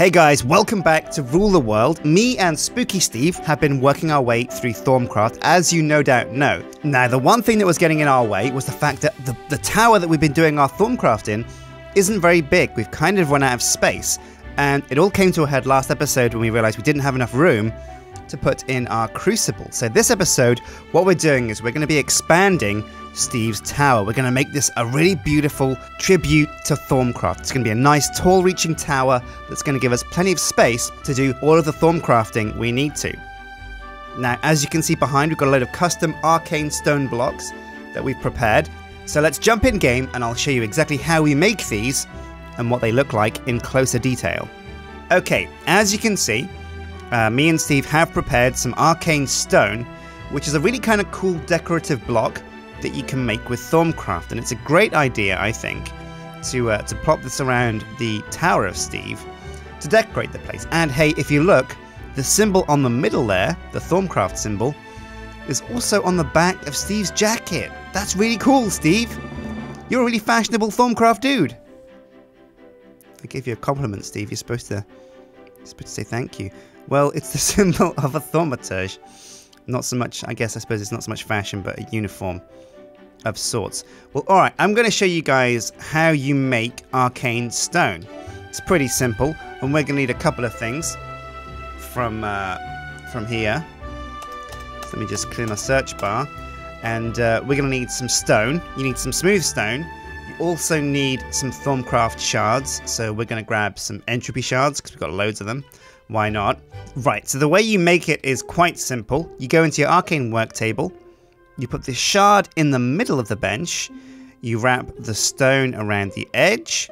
Hey guys, welcome back to Rule The World. Me and Spooky Steve have been working our way through Thaumcraft, as you no doubt know. Now, the one thing that was getting in our way was the fact that the tower that we've been doing our Thaumcraft in isn't very big. We've kind of run out of space, and it all came to a head last episode when we realized we didn't have enough room to put in our crucible. So this episode, what we're doing is we're going to be expanding Steve's tower. We're going to make this a really beautiful tribute to Thaumcraft. It's going to be a nice tall reaching tower that's going to give us plenty of space to do all of the Thaumcrafting we need to. Now, as you can see behind, we've got a load of custom arcane stone blocks that we've prepared. So let's jump in game and I'll show you exactly how we make these and what they look like in closer detail. Okay, as you can see, me and Steve have prepared some arcane stone, which is a really kind of cool decorative block that you can make with Thaumcraft, and it's a great idea, I think, to plop this around the Tower of Steve to decorate the place. And hey, if you look, the symbol on the middle there, the Thaumcraft symbol, is also on the back of Steve's jacket. That's really cool, Steve. You're a really fashionable Thaumcraft dude. I gave you a compliment, Steve. You're supposed to say thank you. Well, it's the symbol of a Thaumaturge. Not so much, I guess, I suppose it's not so much fashion, but a uniform of sorts. Well, alright, I'm going to show you guys how you make arcane stone. It's pretty simple, and we're going to need a couple of things from here. So let me just clear my search bar. And we're going to need some stone. You need some smooth stone. You also need some Thaumcraft shards, so we're going to grab some entropy shards, because we've got loads of them. Why not? Right, so the way you make it is quite simple. You go into your arcane work table, you put the shard in the middle of the bench, you wrap the stone around the edge,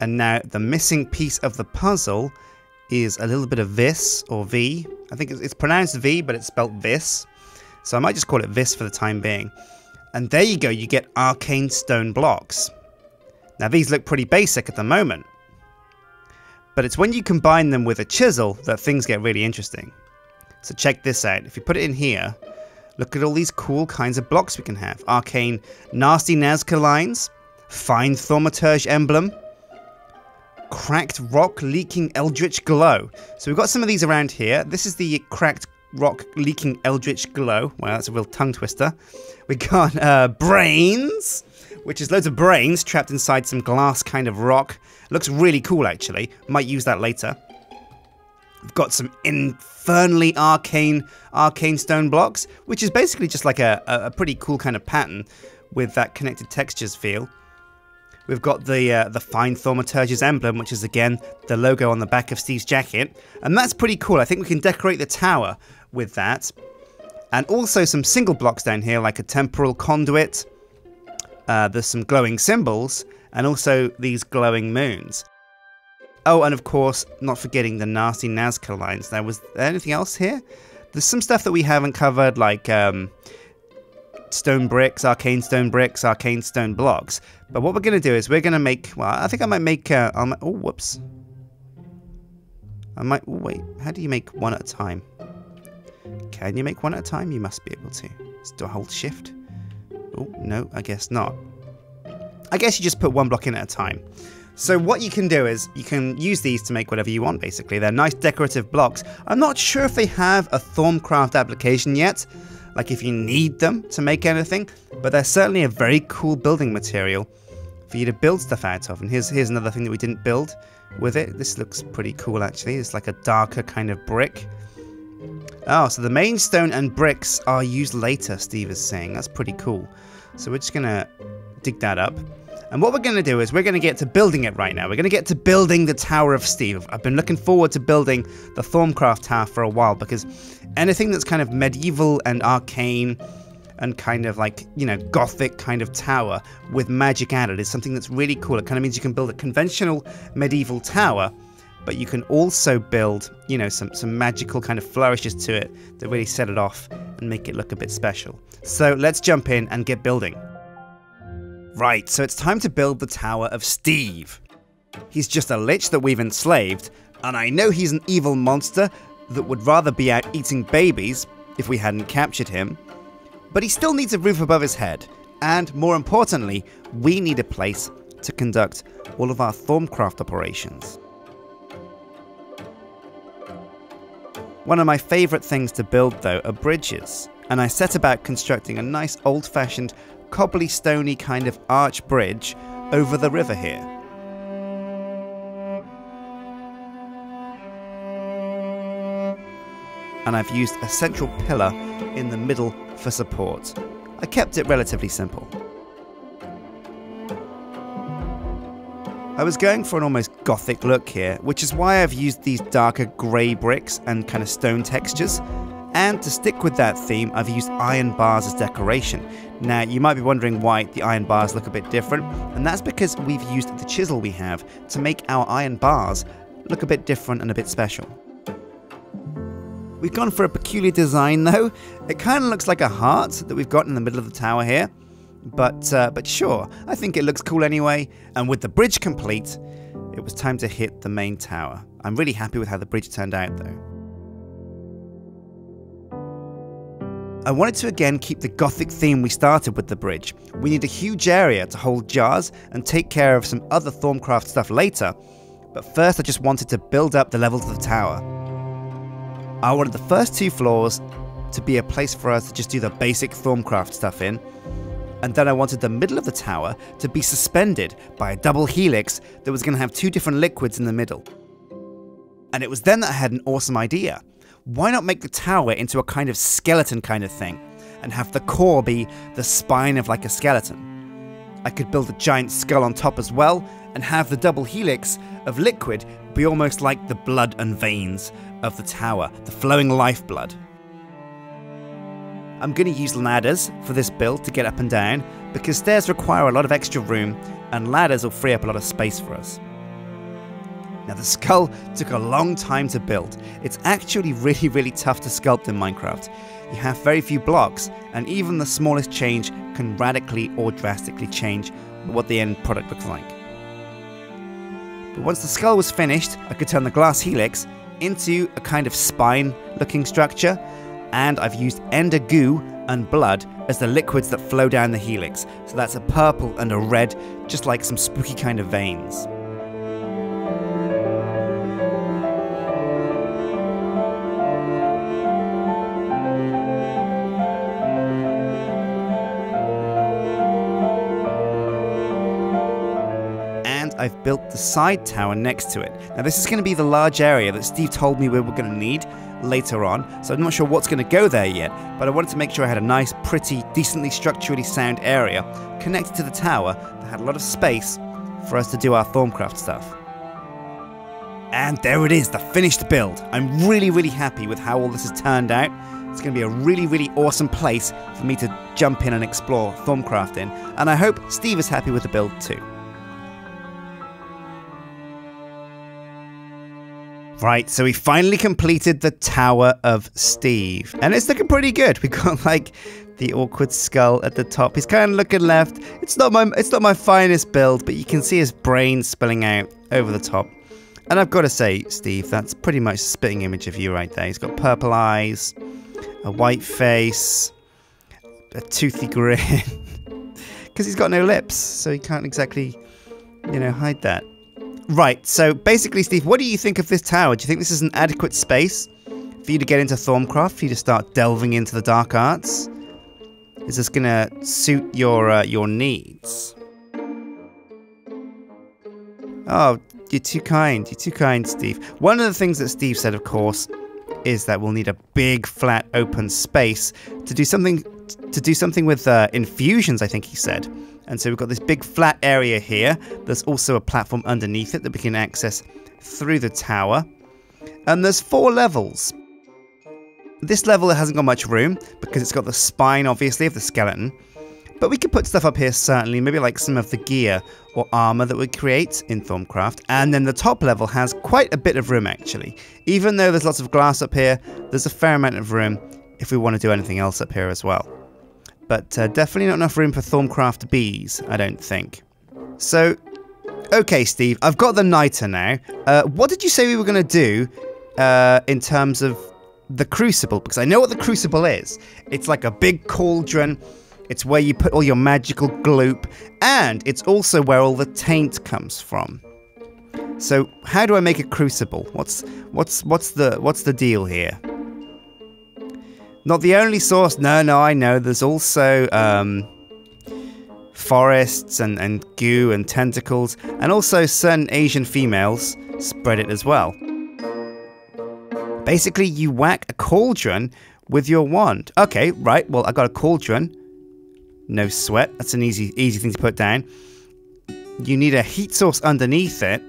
and now the missing piece of the puzzle is a little bit of Vis, or V. I think it's pronounced V, but it's spelt Vis. So I might just call it Vis for the time being. And there you go, you get arcane stone blocks. Now these look pretty basic at the moment, but it's when you combine them with a chisel that things get really interesting. So check this out. If you put it in here, look at all these cool kinds of blocks we can have. Arcane nasty Nazca lines, fine Thaumaturge emblem, cracked rock leaking Eldritch glow. So we've got some of these around here. This is the cracked rock leaking Eldritch glow. Wow, that's a real tongue twister. We got brains, which is loads of brains trapped inside some glass kind of rock. Looks really cool, actually. Might use that later. We've got some infernally arcane stone blocks, which is basically just like a pretty cool kind of pattern with that connected textures feel. We've got the fine Thaumaturge's emblem, which is, again, the logo on the back of Steve's jacket. And that's pretty cool. I think we can decorate the tower with that. And also some single blocks down here, like a temporal conduit. There's some glowing symbols, and also these glowing moons. Oh, and of course, not forgetting the nasty Nazca lines. Now, was there anything else here? There's some stuff that we haven't covered, like stone bricks, arcane stone bricks, arcane stone blocks. But what we're going to do is we're going to make, well, I think I might make, oh, whoops. I might, oh, wait, how do you make one at a time? Can you make one at a time? You must be able to. Do I hold shift? Oh, no, I guess not. I guess you just put one block in at a time. So what you can do is you can use these to make whatever you want, basically. They're nice decorative blocks. I'm not sure if they have a Thaumcraft application yet, like if you need them to make anything, but they're certainly a very cool building material for you to build stuff out of. And here's another thing that we didn't build with it. This looks pretty cool, actually. It's like a darker kind of brick. Oh, so the main stone and bricks are used later, Steve is saying. That's pretty cool. So we're just going to dig that up. And what we're going to do is we're going to get to building it right now. We're going to get to building the Tower of Steve. I've been looking forward to building the Thaumcraft Tower for a while, because anything that's kind of medieval and arcane and kind of like, you know, gothic kind of tower with magic added is something that's really cool. It kind of means you can build a conventional medieval tower, but you can also build, you know, some magical kind of flourishes to it that really set it off and make it look a bit special. So let's jump in and get building. Right, so it's time to build the Tower of Steve. He's just a lich that we've enslaved, and I know he's an evil monster that would rather be out eating babies if we hadn't captured him, but he still needs a roof above his head, and more importantly, we need a place to conduct all of our Thaumcraft operations. One of my favourite things to build though are bridges, and I set about constructing a nice old-fashioned cobbly stony kind of arch bridge over the river here. And I've used a central pillar in the middle for support. I kept it relatively simple. I was going for an almost gothic look here, which is why I've used these darker grey bricks and kind of stone textures. And to stick with that theme, I've used iron bars as decoration. Now, you might be wondering why the iron bars look a bit different, and that's because we've used the chisel we have to make our iron bars look a bit different and a bit special. We've gone for a peculiar design though. It kind of looks like a heart that we've got in the middle of the tower here. But sure, I think it looks cool anyway, and with the bridge complete, it was time to hit the main tower. I'm really happy with how the bridge turned out though. I wanted to again keep the gothic theme we started with the bridge. We need a huge area to hold jars and take care of some other Thaumcraft stuff later, but first I just wanted to build up the levels of the tower. I wanted the first two floors to be a place for us to just do the basic Thaumcraft stuff in, and then I wanted the middle of the tower to be suspended by a double helix that was going to have two different liquids in the middle. And it was then that I had an awesome idea. Why not make the tower into a kind of skeleton kind of thing, and have the core be the spine of like a skeleton? I could build a giant skull on top as well, and have the double helix of liquid be almost like the blood and veins of the tower, the flowing lifeblood. I'm going to use ladders for this build to get up and down, because stairs require a lot of extra room and ladders will free up a lot of space for us. Now the skull took a long time to build. It's actually really tough to sculpt in Minecraft. You have very few blocks, and even the smallest change can radically or drastically change what the end product looks like. But once the skull was finished, I could turn the glass helix into a kind of spine looking structure, and I've used ender goo and blood as the liquids that flow down the helix, so that's a purple and a red, just like some spooky kind of veins. And I've built the side tower next to it. Now this is going to be the large area that Steve told me we were going to need later on, so I'm not sure what's going to go there yet, but I wanted to make sure I had a nice, pretty, decently structurally sound area connected to the tower that had a lot of space for us to do our Thaumcraft stuff. And there it is, the finished build. I'm really happy with how all this has turned out. It's going to be a really awesome place for me to jump in and explore Thaumcraft in, and I hope Steve is happy with the build too. Right, so we finally completed the Tower of Steve, and it's looking pretty good. We've got like the awkward skull at the top. He's kind of looking left. It's not my finest build, but you can see his brain spilling out over the top. And I've got to say, Steve, that's pretty much a spitting image of you right there. He's got purple eyes, a white face, a toothy grin, because he's got no lips, so he can't exactly, you know, hide that. Right, so basically, Steve, what do you think of this tower? Do you think this is an adequate space for you to get into Thaumcraft, for you to start delving into the dark arts? Is this going to suit your needs? Oh, you're too kind. You're too kind, Steve. One of the things that Steve said, of course, is that we'll need a big, flat, open space to do something with infusions, I think he said. And so we've got this big flat area here. There's also a platform underneath it that we can access through the tower. And there's 4 levels. This level hasn't got much room because it's got the spine, obviously, of the skeleton. But we could put stuff up here, certainly, maybe like some of the gear or armor that we create in Thaumcraft. And then the top level has quite a bit of room, actually. Even though there's lots of glass up here, there's a fair amount of room if we want to do anything else up here as well. But definitely not enough room for Thaumcraft bees, I don't think. So, okay, Steve, I've got the Nitor now. What did you say we were going to do in terms of the Crucible? Because I know what the Crucible is. It's like a big cauldron. It's where you put all your magical gloop. And it's also where all the taint comes from. So, how do I make a Crucible? What's the deal here? Not the only source. No, I know. There's also forests and goo and tentacles, and also certain Asian females spread it as well. Basically, you whack a cauldron with your wand. Okay, right. Well, I got a cauldron. No sweat. That's an easy thing to put down. You need a heat source underneath it.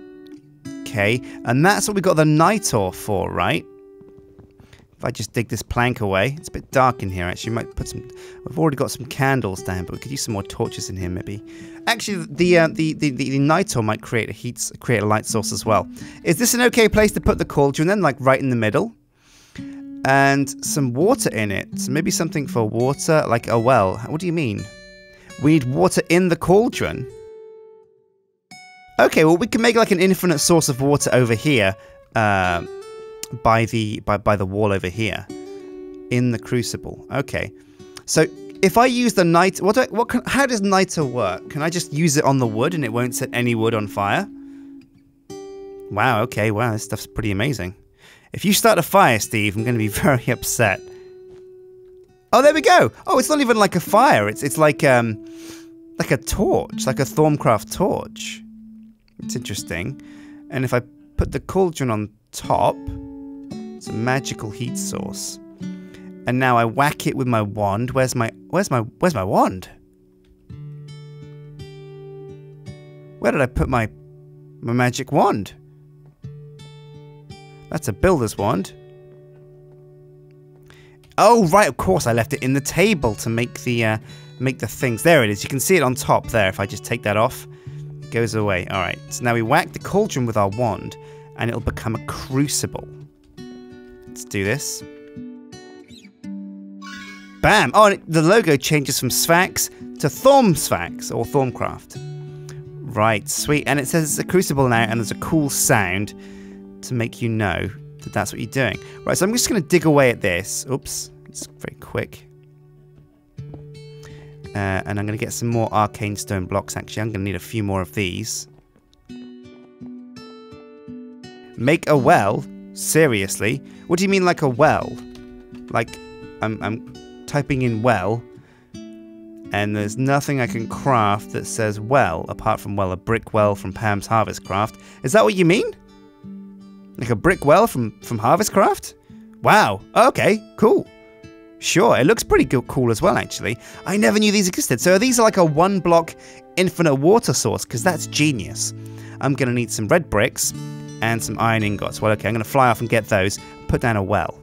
Okay, and that's what we got the Nitor for, right? If I just dig this plank away, it's a bit dark in here actually, might put some, I've already got some candles down, but we could use some more torches in here maybe. Actually, the Nitor might create a light source as well. Is this an okay place to put the cauldron then, like right in the middle? And some water in it, so maybe something for water, like a well. What do you mean? We need water in the cauldron? Okay, well we can make like an infinite source of water over here, by the wall over here, in the crucible. Okay, so if I use the Nitor, how does Nitor work? Can I just use it on the wood and it won't set any wood on fire? Wow. Okay. Wow. This stuff's pretty amazing. If you start a fire, Steve, I'm going to be very upset. Oh, there we go. Oh, it's not even like a fire. It's like a torch, like a Thaumcraft torch. It's interesting. And if I put the cauldron on top. It's a magical heat source. And now I whack it with my wand. Where's my wand? Where did I put my magic wand? That's a builder's wand. Oh right, of course I left it in the table to make the things. There it is. You can see it on top there. If I just take that off, it goes away. All right. So now we whack the cauldron with our wand and it'll become a crucible. Let's do this. Bam! Oh, and the logo changes from Sfax to Thaumsfax, or Thaumcraft. Right, sweet. And it says it's a crucible now, and there's a cool sound to make you know that that's what you're doing. Right, so I'm just going to dig away at this. Oops, it's very quick. And I'm going to get some more arcane stone blocks, actually. I'm going to need a few more of these. Make a well? Seriously? What do you mean like a well? Like, I'm typing in well, and there's nothing I can craft that says well, apart from, well, a brick well from Pam's Harvest Craft. Is that what you mean? Like a brick well from Harvest Craft? Wow, okay, cool. Sure, it looks pretty cool as well, actually. I never knew these existed. So are these like a one-block infinite water source? Because that's genius. I'm gonna need some red bricks. And some iron ingots. Well, okay, I'm going to fly off and get those. Put down a well.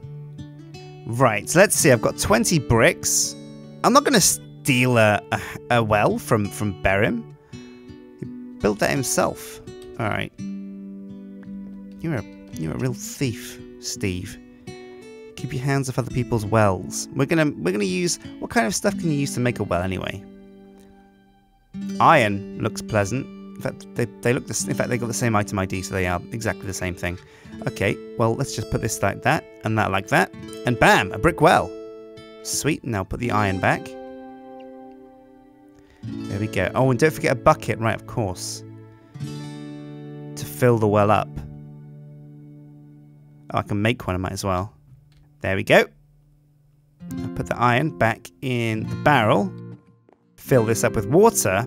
Right, so let's see. I've got 20 bricks. I'm not going to steal a well from Berim. He built that himself. All right. You're a real thief, Steve. Keep your hands off other people's wells. We're gonna use. What kind of stuff can you use to make a well anyway? Iron looks pleasant. In fact, they got the same item ID, so they are exactly the same thing. Okay, well, let's just put this like that, and that like that, and bam, a brick well. Sweet, now put the iron back. There we go. Oh, and don't forget a bucket, right, of course, to fill the well up. Oh, I can make one, I might as well. There we go. I'll put the iron back in the barrel, fill this up with water.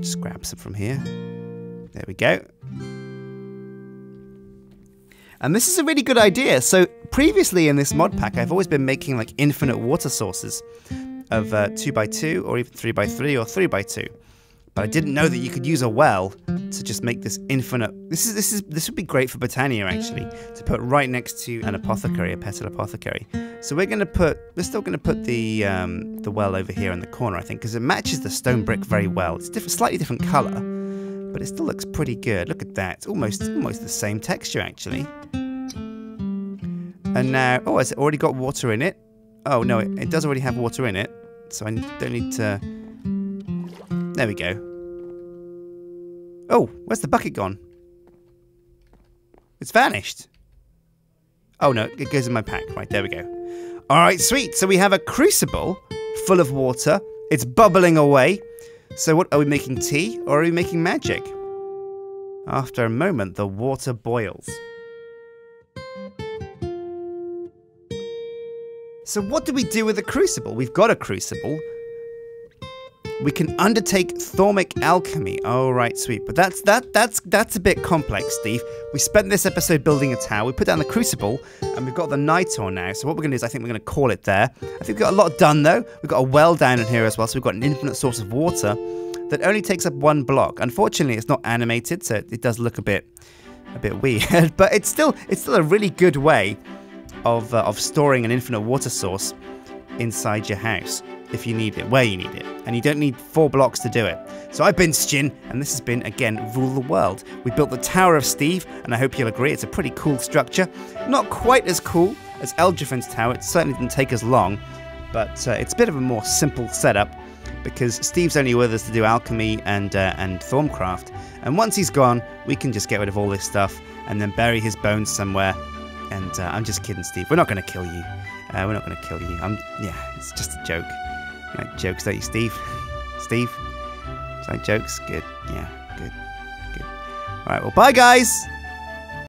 Just grab some from here. There we go. And this is a really good idea. So previously in this mod pack, I've always been making like infinite water sources of 2x2 or even 3x3 or 3x2. But I didn't know that you could use a well to just make this infinite. This would be great for Botania actually, to put right next to an apothecary, a petal apothecary. So we're still gonna put the well over here in the corner, I think, because it matches the stone brick very well. It's different, slightly different color, but it still looks pretty good. Look at that, it's almost the same texture actually. And now, oh, has it already got water in it? Oh no, it does already have water in it, so I don't need to. There we go. Oh, where's the bucket gone? It's vanished. Oh no, it goes in my pack. Right, there we go. All right, sweet. So we have a crucible full of water. It's bubbling away. So what, are we making tea or are we making magic? After a moment, the water boils. So what do we do with a crucible? We've got a crucible. We can undertake thaumic alchemy. Oh, right, sweet. But that's a bit complex, Steve. We spent this episode building a tower. We put down the crucible, and we've got the Nitor now. So what we're going to do is I think we're going to call it there. I think we've got a lot done, though. We've got a well down in here as well, so we've got an infinite source of water that only takes up one block. Unfortunately, it's not animated, so it does look a bit weird. But it's still a really good way of storing an infinite water source inside your house. If you need it, where you need it. And you don't need 4 blocks to do it. So I've been Sjin, and this has been, again, Rule the World. We built the Tower of Steve, and I hope you'll agree, it's a pretty cool structure. Not quite as cool as Eldritch's Tower, it certainly didn't take as long, but it's a bit of a more simple setup, because Steve's only with us to do alchemy and Thaumcraft, and once he's gone, we can just get rid of all this stuff, and then bury his bones somewhere, and I'm just kidding, Steve, we're not going to kill you. Yeah, it's just a joke. You like jokes, don't you, Steve? Steve? Do you like jokes? Good. Yeah, good. Alright, well, bye, guys!